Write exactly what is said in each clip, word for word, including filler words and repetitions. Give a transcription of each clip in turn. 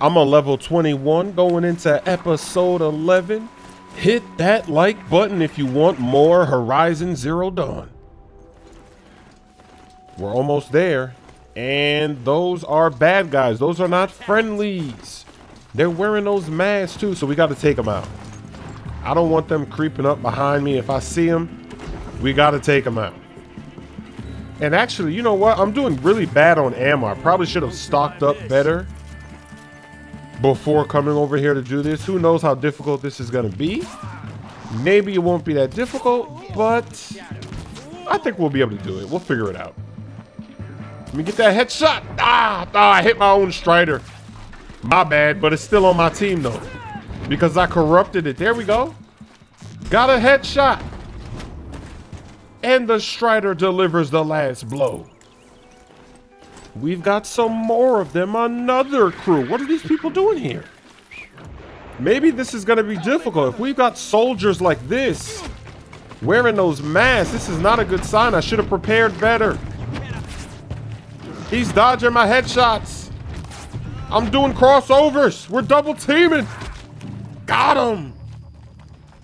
I'm a level twenty-one going into episode eleven. Hit that like button if you want more Horizon Zero Dawn. We're almost there. And those are bad guys. Those are not friendlies. They're wearing those masks too, so we got to take them out. I don't want them creeping up behind me. If I see them, we got to take them out. And actually, you know what? I'm doing really bad on ammo. I probably should have stocked up better before coming over here to do this. Who knows how difficult this is going to be? Maybe it won't be that difficult, but I think we'll be able to do it. We'll figure it out. Let me get that headshot. Ah, ah, I hit my own Strider. My bad, but it's still on my team, though, because I corrupted it. There we go. Got a headshot. And the Strider delivers the last blow. We've got some more of them. Another crew. What are these people doing here? Maybe this is going to be difficult. If we've got soldiers like this wearing those masks, this is not a good sign. I should have prepared better. He's dodging my headshots. I'm doing crossovers. We're double teaming. Got him.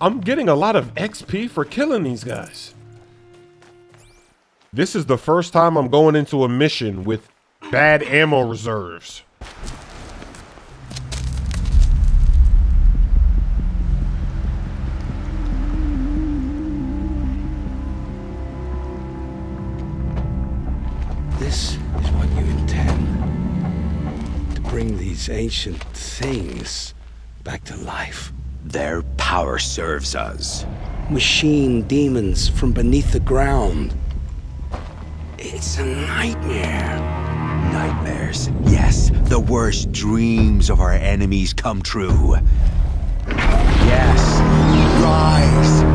I'm getting a lot of X P for killing these guys. This is the first time I'm going into a mission with bad ammo reserves. This is what you intend. To bring these ancient things back to life. Their power serves us. Machine demons from beneath the ground. It's a nightmare. Nightmares, yes. The worst dreams of our enemies come true. Yes, rise.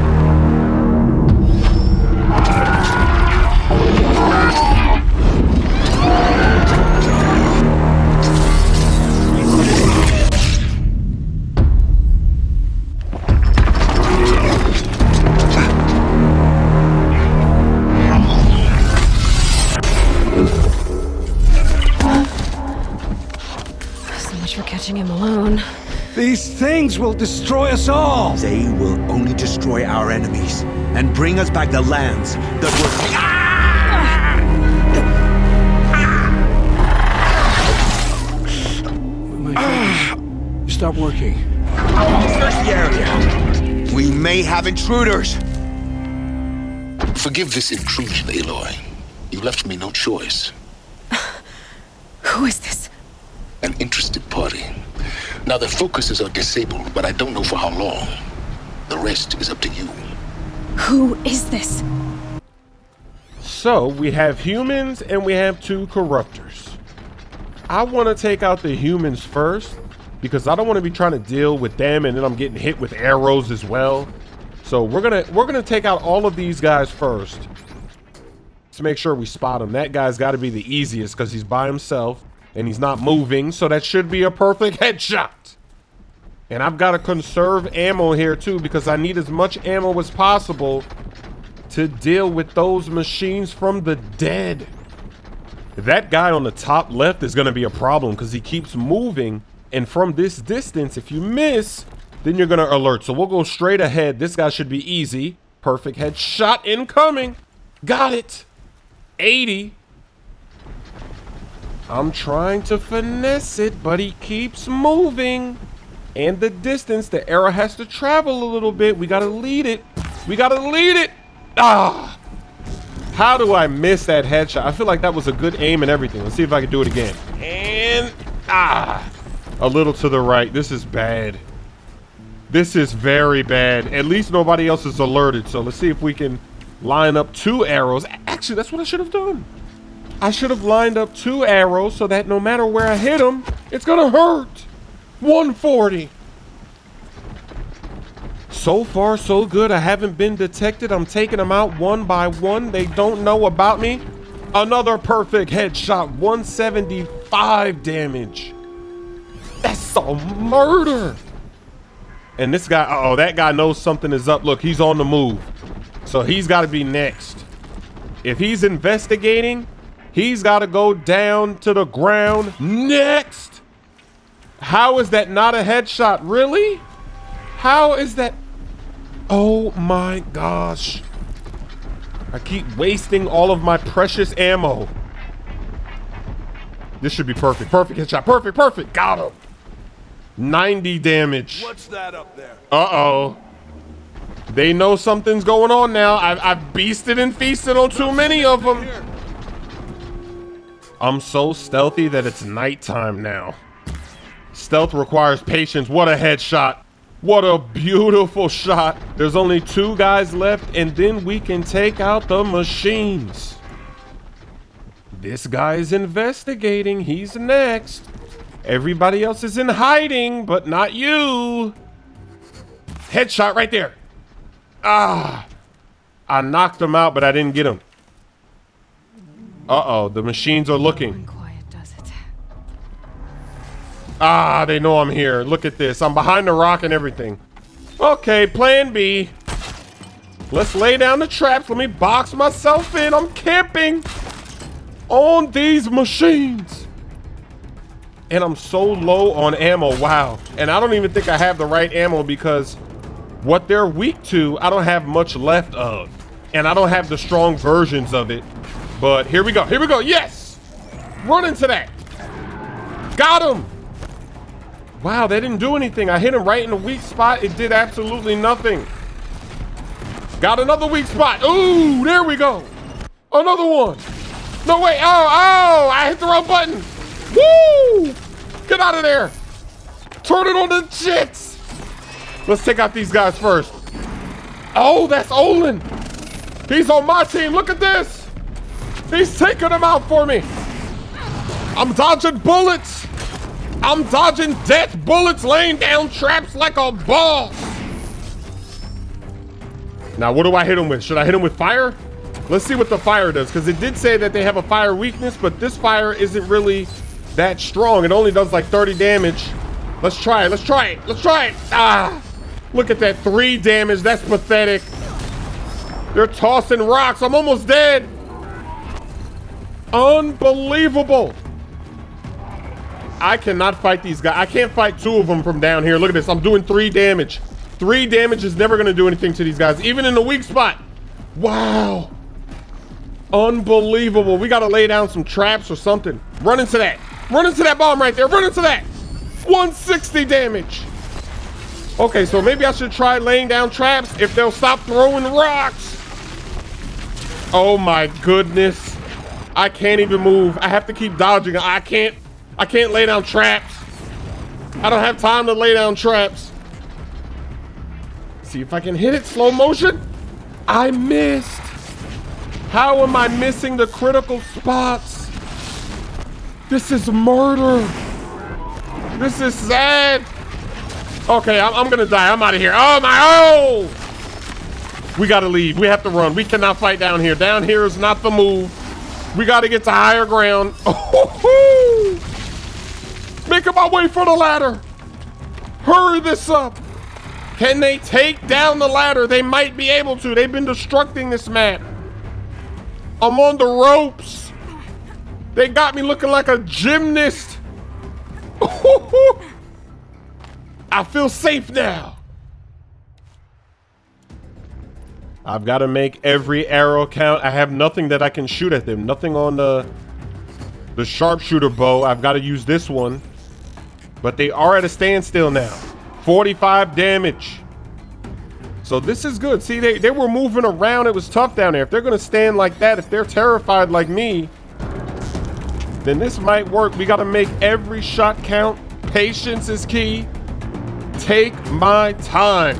These things will destroy us all! They will only destroy our enemies and bring us back the lands that were... Ah! My phone just stopped working. Search the area. We may have intruders. Forgive this intrusion, Aloy. You left me no choice. Who is this? An interested party. Now, the focuses are disabled, but I don't know for how long. The rest is up to you. Who is this? So, we have humans and we have two corruptors. I want to take out the humans first because I don't want to be trying to deal with them and then I'm getting hit with arrows as well. So, we're going to we're going to take out all of these guys first. Let's make sure we spot them. That guy's got to be the easiest because he's by himself. And he's not moving, so that should be a perfect headshot. And I've got to conserve ammo here too, because I need as much ammo as possible to deal with those machines from the dead. That guy on the top left is going to be a problem because he keeps moving. And from this distance, if you miss, then you're going to alert. So we'll go straight ahead. This guy should be easy. Perfect headshot incoming. Got it. eighty. I'm trying to finesse it, but he keeps moving. And the distance, the arrow has to travel a little bit. We gotta lead it. We gotta lead it. Ah! How do I miss that headshot? I feel like that was a good aim and everything. Let's see if I can do it again. And, ah! A little to the right. This is bad. This is very bad. At least nobody else is alerted. So let's see if we can line up two arrows. Actually, that's what I should have done. I should have lined up two arrows so that no matter where I hit them, it's gonna hurt. one forty. So far, so good. I haven't been detected. I'm taking them out one by one. They don't know about me. Another perfect headshot. one seventy-five damage. That's a murder. And this guy, uh-oh, that guy knows something is up. Look, he's on the move. So he's got to be next. If he's investigating, he's got to go down to the ground next. How is that not a headshot? Really? How is that? Oh my gosh. I keep wasting all of my precious ammo. This should be perfect. Perfect headshot. Perfect, perfect. Got him. ninety damage. What's that up there? Uh-oh. They know something's going on now. I've, I've beasted and feasted on too many of them. I'm so stealthy that it's nighttime now. Stealth requires patience. What a headshot. What a beautiful shot. There's only two guys left, and then we can take out the machines. This guy is investigating. He's next. Everybody else is in hiding, but not you. Headshot right there. Ah, I knocked him out, but I didn't get him. Uh-oh, the machines are looking. Ah, they know I'm here. Look at this. I'm behind the rock and everything. Okay, plan B. Let's lay down the traps. Let me box myself in. I'm camping on these machines. And I'm so low on ammo. Wow. And I don't even think I have the right ammo because what they're weak to, I don't have much left of. And I don't have the strong versions of it. But here we go. Here we go. Yes. Run into that. Got him. Wow, they didn't do anything. I hit him right in the weak spot. It did absolutely nothing. Got another weak spot. Ooh, there we go. Another one. No, wait. Oh, oh, I hit the wrong button. Woo! Get out of there. Turn it on the jets. Let's take out these guys first. Oh, that's Olin. He's on my team. Look at this. He's taking them out for me. I'm dodging bullets. I'm dodging death bullets, laying down traps like a boss. Now, what do I hit him with? Should I hit him with fire? Let's see what the fire does, because it did say that they have a fire weakness, but this fire isn't really that strong. It only does like thirty damage. Let's try it. Let's try it. Let's try it. Ah, look at that. Three damage. That's pathetic. They're tossing rocks. I'm almost dead. Unbelievable. I cannot fight these guys. I can't fight two of them from down here. Look at this. I'm doing three damage. Three damage is never going to do anything to these guys, even in the weak spot. Wow. Unbelievable. We got to lay down some traps or something. Run into that. Run into that bomb right there. Run into that. one hundred sixty damage. Okay, so maybe I should try laying down traps if they'll stop throwing rocks. Oh, my goodness. I can't even move. I have to keep dodging. I can't. I can't lay down traps. I don't have time to lay down traps. See if I can hit it. Slow motion. I missed. How am I missing the critical spots? This is murder. This is sad. Okay, I'm, I'm gonna die. I'm out of here. Oh my, oh! We gotta leave. We have to run. We cannot fight down here. Down here is not the move. We gotta get to higher ground. Oh-hoo-hoo. Making my way for the ladder. Hurry this up. Can they take down the ladder? They might be able to. They've been destructing this map. I'm on the ropes. They got me looking like a gymnast. Ooh, I feel safe now. I've got to make every arrow count. I have nothing that I can shoot at them. Nothing on the, the sharpshooter bow. I've got to use this one. But they are at a standstill now. forty-five damage. So this is good. See, they, they were moving around. It was tough down there. If they're going to stand like that, if they're terrified like me, then this might work. We got to make every shot count. Patience is key. Take my time.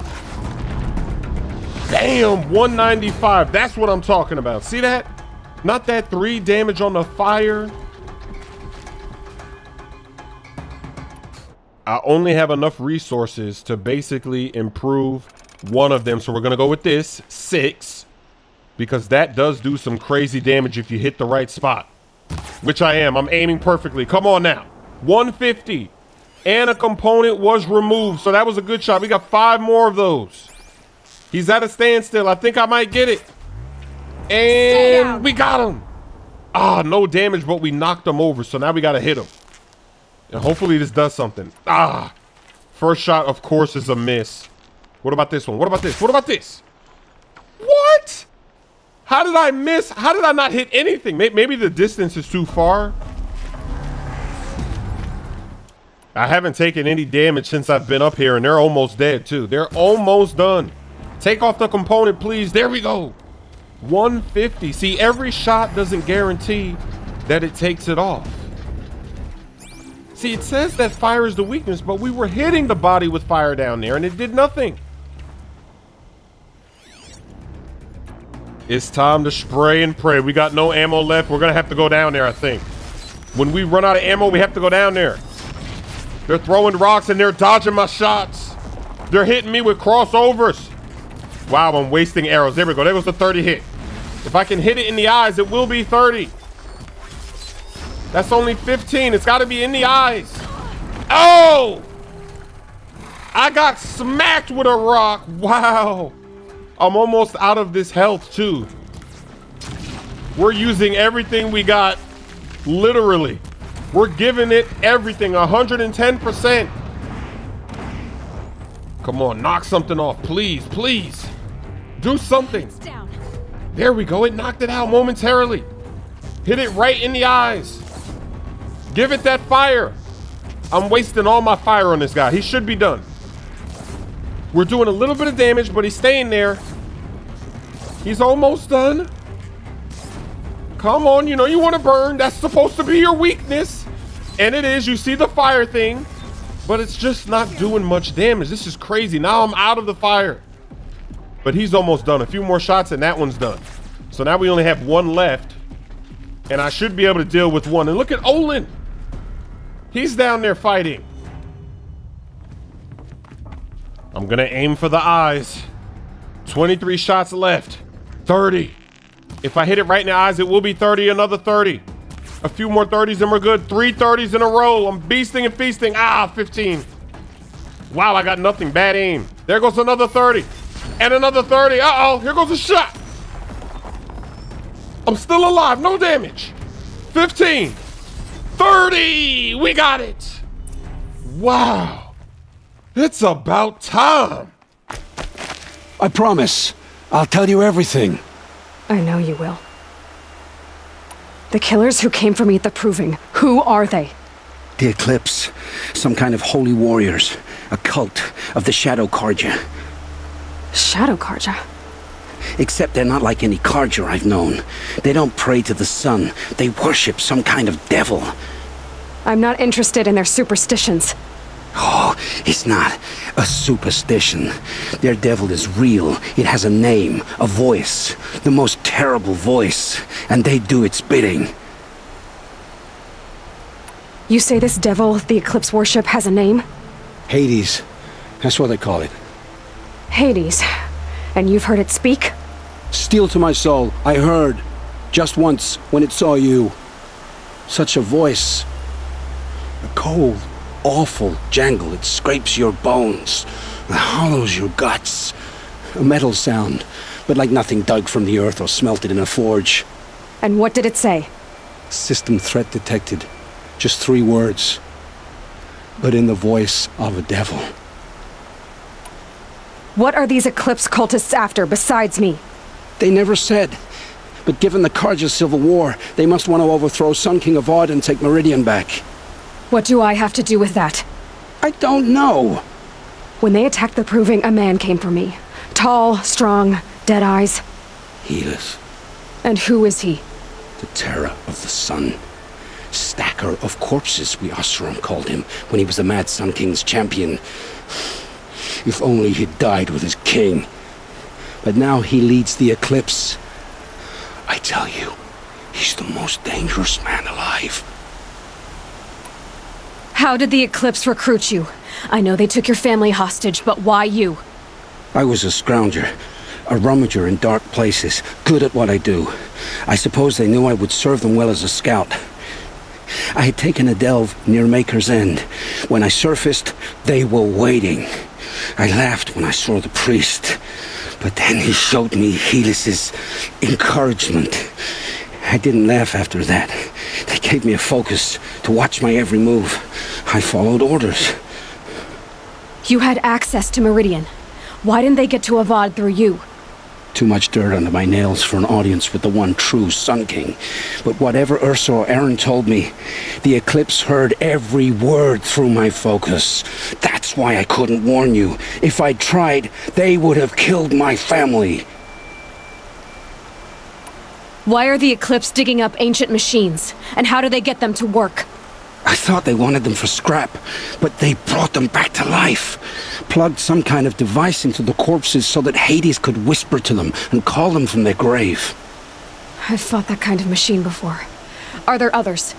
Damn, one ninety-five. That's what I'm talking about. See that? Not that three damage on the fire. I only have enough resources to basically improve one of them. So we're going to go with this six, because that does do some crazy damage if you hit the right spot, which I am. I'm aiming perfectly. Come on now. one fifty and a component was removed. So that was a good shot. We got five more of those. He's at a standstill. I think I might get it. And we got him. Ah, no damage, but we knocked him over. So now we got to hit him. And hopefully this does something. Ah! First shot, of course, is a miss. What about this one? What about this? What about this? What? How did I miss? How did I not hit anything? Maybe the distance is too far. I haven't taken any damage since I've been up here, and they're almost dead, too. They're almost done. Take off the component, please. There we go. one fifty. See, every shot doesn't guarantee that it takes it off. See, it says that fire is the weakness, but we were hitting the body with fire down there, and it did nothing. It's time to spray and pray. We got no ammo left. We're going to have to go down there, I think. When we run out of ammo, we have to go down there. They're throwing rocks and they're dodging my shots. They're hitting me with crossovers. Wow, I'm wasting arrows. There we go. There was the thirty hit. If I can hit it in the eyes, it will be thirty. That's only fifteen. It's got to be in the eyes. Oh! I got smacked with a rock. Wow. I'm almost out of this health, too. We're using everything we got. Literally. We're giving it everything. one hundred ten percent. Come on. Knock something off. Please. Please. Do something. There we go. It knocked it out momentarily. Hit it right in the eyes. Give it that fire. I'm wasting all my fire on this guy. He should be done. We're doing a little bit of damage, but he's staying there. He's almost done. Come on, you know you want to burn. That's supposed to be your weakness. And it is. You see the fire thing, but it's just not doing much damage. This is crazy. Now I'm out of the fire. But he's almost done. A few more shots and that one's done. So now we only have one left. And I should be able to deal with one. And look at Olin. He's down there fighting. I'm going to aim for the eyes. twenty-three shots left. thirty. If I hit it right in the eyes, it will be thirty. Another thirty. A few more thirties and we're good. Three thirties in a row. I'm beasting and feasting. Ah, fifteen. Wow, I got nothing. Bad aim. There goes another thirty. And another thirty. Uh-oh. Here goes a shot. I'm still alive. No damage. fifteen. thirty. We got it. Wow. It's about time. I promise. I'll tell you everything. I know you will. The killers who came for me at the Proving, who are they? The Eclipse. Some kind of holy warriors. A cult of the Shadow Carja. Shadow Carja? Except they're not like any Carja I've known. They don't pray to the sun. They worship some kind of devil. I'm not interested in their superstitions. Oh, it's not a superstition. Their devil is real. It has a name, a voice. The most terrible voice. And they do its bidding. You say this devil the Eclipse worship has a name? Hades. That's what they call it. Hades. And you've heard it speak? Steel to my soul, I heard. Just once, when it saw you. Such a voice. A cold, awful jangle. It scrapes your bones. It hollows your guts. A metal sound, but like nothing dug from the earth or smelted in a forge. And what did it say? System threat detected. Just three words. But in the voice of a devil. What are these Eclipse cultists after, besides me? They never said. But given the Carja civil war, they must want to overthrow Sun King Avad and take Meridian back. What do I have to do with that? I don't know. When they attacked the Proving, a man came for me. Tall, strong, dead eyes. Helis. And who is he? The terror of the sun. Stacker of corpses, we Oseram called him, when he was the Mad Sun King's champion. If only he'd died with his king. But now he leads the Eclipse. I tell you, he's the most dangerous man alive. How did the Eclipse recruit you? I know they took your family hostage, but why you? I was a scrounger, a rummager in dark places, good at what I do. I suppose they knew I would serve them well as a scout. I had taken a delve near Maker's End. When I surfaced, they were waiting. I laughed when I saw the priest, but then he showed me Helis's encouragement. I didn't laugh after that. They gave me a focus to watch my every move. I followed orders. You had access to Meridian. Why didn't they get to Avad through you? Too much dirt under my nails for an audience with the one true Sun King. But whatever Ursa or Aaron told me, the Eclipse heard every word through my focus. That's why I couldn't warn you. If I'd tried, they would have killed my family. Why are the Eclipse digging up ancient machines? And how do they get them to work? I thought they wanted them for scrap, but they brought them back to life. Plugged some kind of device into the corpses so that Hades could whisper to them and call them from their grave. I've fought that kind of machine before. Are there others?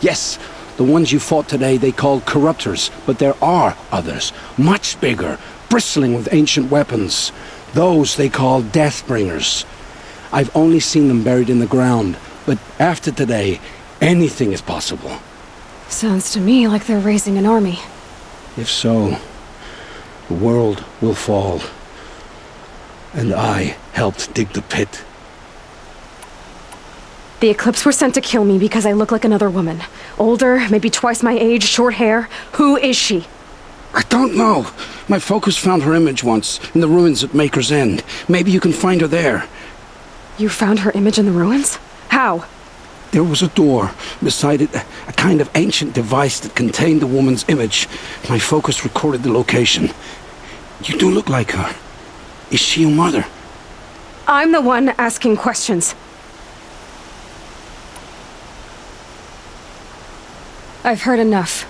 Yes. The ones you fought today they called corruptors, but there are others. Much bigger, bristling with ancient weapons. Those they call deathbringers. I've only seen them buried in the ground, but after today, anything is possible. Sounds to me like they're raising an army. If so, the world will fall. And I helped dig the pit. The Eclipse were sent to kill me because I look like another woman. Older, maybe twice my age, short hair. Who is she? I don't know. My focus found her image once, in the ruins at Maker's End. Maybe you can find her there. You found her image in the ruins? How? There was a door. Beside it, a kind of ancient device that contained the woman's image. My focus recorded the location. You do look like her. Is she your mother? I'm the one asking questions. I've heard enough.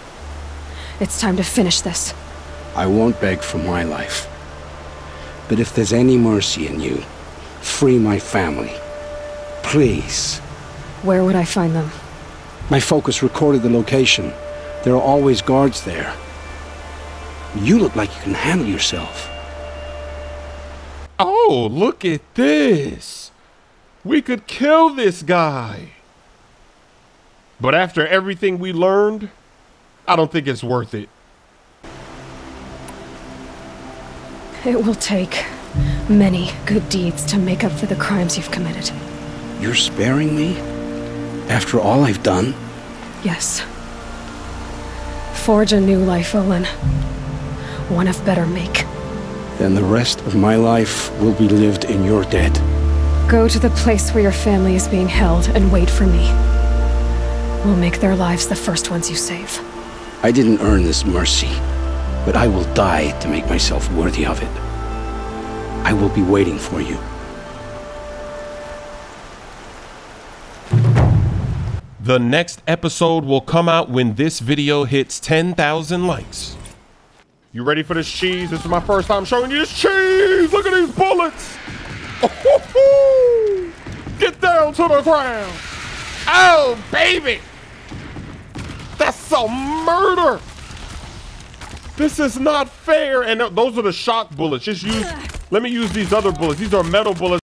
It's time to finish this. I won't beg for my life. But if there's any mercy in you, free my family. Please. Where would I find them? My focus recorded the location. There are always guards there. You look like you can handle yourself. Oh, look at this. We could kill this guy. But after everything we learned, I don't think it's worth it. It will take many good deeds to make up for the crimes you've committed. You're sparing me? After all I've done? Yes. Forge a new life, Olin. One of better make. Then the rest of my life will be lived in your debt. Go to the place where your family is being held and wait for me. We'll make their lives the first ones you save. I didn't earn this mercy, but I will die to make myself worthy of it. I will be waiting for you. The next episode will come out when this video hits ten thousand likes. You ready for this cheese? This is my first time showing you this cheese. Look at these bullets. Oh, get down to the ground. Oh, baby. That's some murder. This is not fair. And those are the shock bullets. Just use, let me use these other bullets. These are metal bullets.